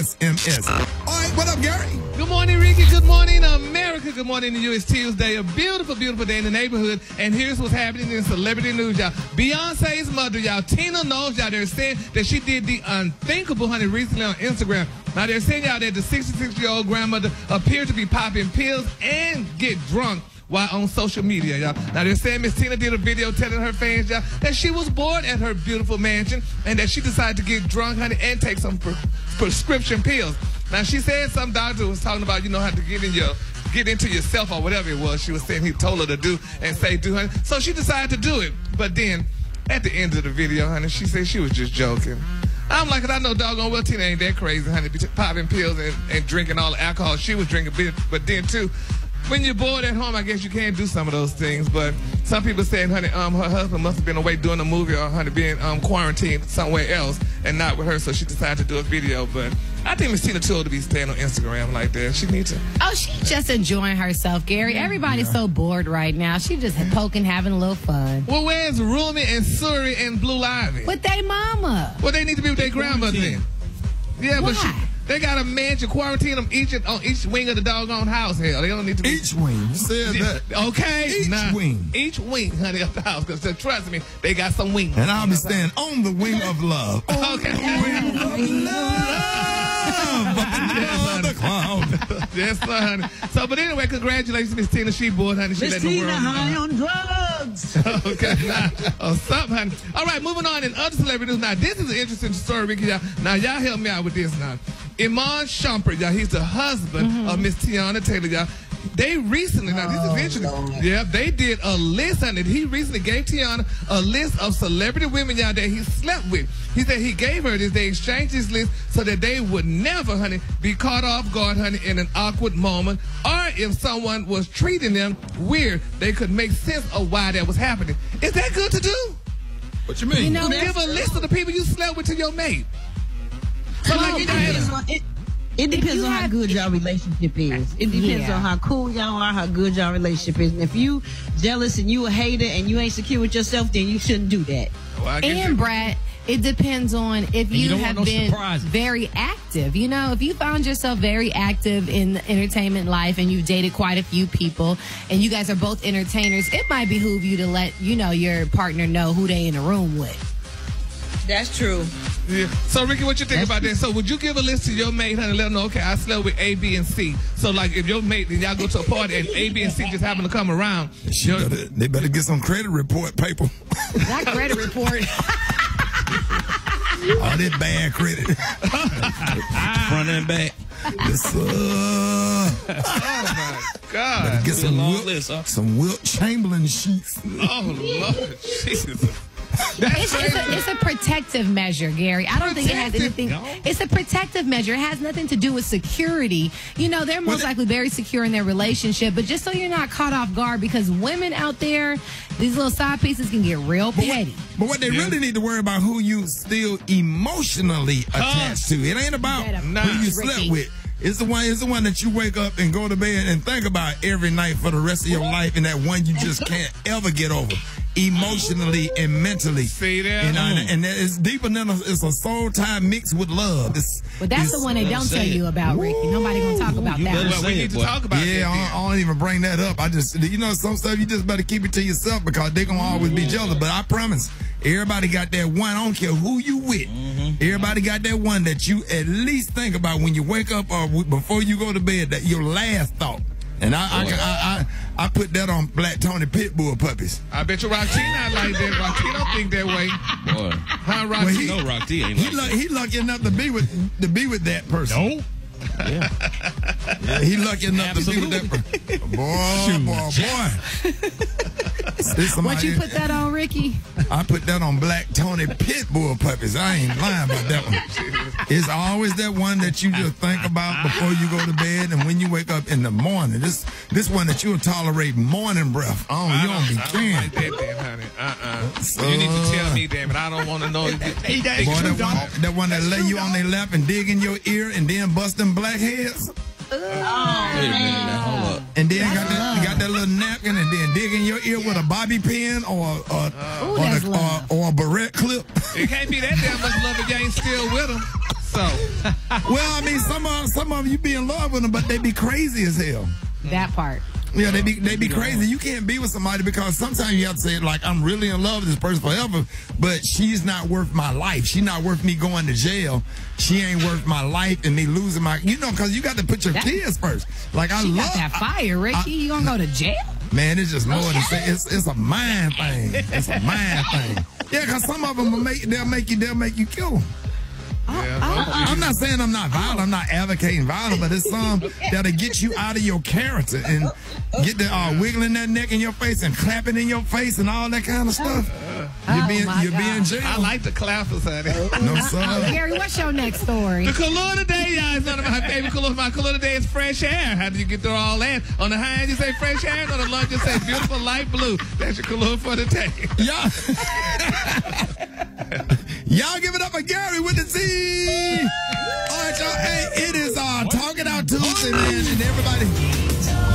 SMS. All right, what up, Gary? Good morning, Ricky. Good morning, America. Good morning to you. It's Tuesday, a beautiful, beautiful day in the neighborhood. And here's what's happening in celebrity news, y'all. Beyonce's mother, y'all, Tina Knowles, y'all, they're saying that she did the unthinkable, honey, recently on Instagram. Now, they're saying, y'all, that the 66-year-old grandmother appeared to be popping pills and get drunk while on social media, y'all. Now, they're saying Miss Tina did a video telling her fans, y'all, that she was bored at her beautiful mansion and that she decided to get drunk, honey, and take some prescription pills. Now, she said some doctor was talking about, you know, how to get into yourself or whatever it was she was saying he told her to do and say do, honey. So she decided to do it. But then, at the end of the video, honey, she said she was just joking. I'm like, I know doggone well Tina ain't that crazy, honey, popping pills and drinking all the alcohol she was drinking. But then, too, when you're bored at home, I guess you can do some of those things. But some people saying, honey, her husband must have been away doing a movie or, honey, being quarantined somewhere else and not with her, so she decided to do a video. But I think Miss Tina too old to be staying on Instagram like that. She needs to. Oh, she's just enjoying herself, Gary. Everybody's so bored right now. She just poking, having a little fun. Well, where's Rumi and Suri and Blue Ivy? With their mama. Well, they need to be with their grandmother then. Yeah, why? But she... They got a mansion, quarantine them on each wing of the doggone house. Hell, they don't need to be. Each wing? You said that. Okay. Each wing. Each wing, honey, of the house. Because trust me, they got some wings. And I understand, on the wing of love. Okay. On the wing of love. Yes, sir, honey. So, but anyway, congratulations, Miss Tina. She bored, honey. She let the world know. Miss Tina high on drugs. Okay. Nah, something, honey. All right, moving on. In other celebrities, now, this is an interesting story, Ricky. Now, y'all help me out with this now. Iman Shumpert, y'all, he's the husband of Miss Teyana Taylor, y'all. They recently, now this is interesting. Yeah, they did a list, honey. He recently gave Teyana a list of celebrity women, y'all, that he slept with. He said he gave her this. They exchanged this list so that they would never, honey, be caught off guard, honey, in an awkward moment. Or if someone was treating them weird, they could make sense of why that was happening. Is that good to do? What you mean? You know, give a list of the people you slept with to your mate. So like, it depends on how good y'all relationship is. It depends on how cool y'all are, how good y'all relationship is. And if you jealous and you a hater and you ain't secure with yourself, then you shouldn't do that. Well, and Brad, it depends on if you have been very active. You know, if you found yourself very active in the entertainment life and you've dated quite a few people and you guys are both entertainers, it might behoove you to let, you know, your partner know who they in the room with. That's true. Yeah. So, Ricky, what you think about that? So, would you give a list to your mate, honey, let them know, okay, I slept with A, B, and C. So, like, if your mate, then y'all go to a party and A, B, and C just happen to come around. They better get some credit report paper. That credit report. All that bad credit. Front and back. Yes, oh, my God. Better get some Wilt Chamberlain sheets. Oh, Lord Jesus. It's a protective measure, Gary. I don't think it has anything. No. It's a protective measure. It has nothing to do with security. You know, they're most likely very secure in their relationship, but just so you're not caught off guard, because women out there, these little side pieces can get real petty. But what they really need to worry about, who you still emotionally attached to. It ain't about who you slept with. It's the one that you wake up and go to bed and think about every night for the rest of your life, and that one you just can't ever get over. Emotionally and mentally. See that? And it's deeper than it's a soul tie mixed with love. Well, that's the one they don't tell you about, Ricky. Nobody gonna talk about that. Well, we need to talk about that. Yeah, I don't even bring that up. I just, you know, some stuff you just better keep it to yourself, because they gonna always be jealous. But I promise, everybody got that one. I don't care who you with. Everybody got that one that you at least think about when you wake up or before you go to bed. That your last thought. And I put that on black Tony Pitbull puppies. I bet you Rocky not like that. Rocky don't think that way. Boy. Huh, Rocky? Well, Rocky ain't he lucky enough to be with that person. No. Yeah. He lucky enough to be with that person. Boy. What you put that on, Ricky? I put that on black Tony Pitbull puppies. I ain't lying about that one. It's always that one that you just think about before you go to bed and when you wake up in the morning. This one that you'll tolerate morning breath. Oh, I don't like that, honey. So, you need to tell me, damn it. I don't want to know. That one that lay you on their lap and dig in your ear and then bust them blackheads. Oh, wait a minute now, hold up. And then got that little napkin and then dig in your ear with a bobby pin or a barrette clip. It can't be that damn much love if you ain't still with them. So so. Well, I mean, some of you be in love with them, but they be crazy as hell. That part. Yeah, they be crazy. You can't be with somebody because sometimes you have to say, like, I'm really in love with this person forever, but she's not worth my life. She's not worth me going to jail. She ain't worth my life and me losing my, you know, because you got to put your kids first. Like, I love. She got that fire, Ricky. You gonna go to jail? Man, it's just more than it's a mind thing. It's a mind thing. Yeah, because some of them will they'll make you kill them. I'm not saying I'm not violent. I'm not advocating violence, but it's some that'll get you out of your character and get the wiggling that neck in your face and clapping in your face and all that kind of stuff. You're being jailed. I like the clappers, honey. No, sir. Gary, what's your next story? The color today, y'all, is one of my favorite colors. My color today is fresh air. How do you get through all that? On the high end, you say fresh air. On the low end, you say beautiful light blue. That's your color for the day. Y'all. Y'all give it up for Gary with the Z. All right, y'all. Hey, it is Talk It Out Tuesday, man, and everybody.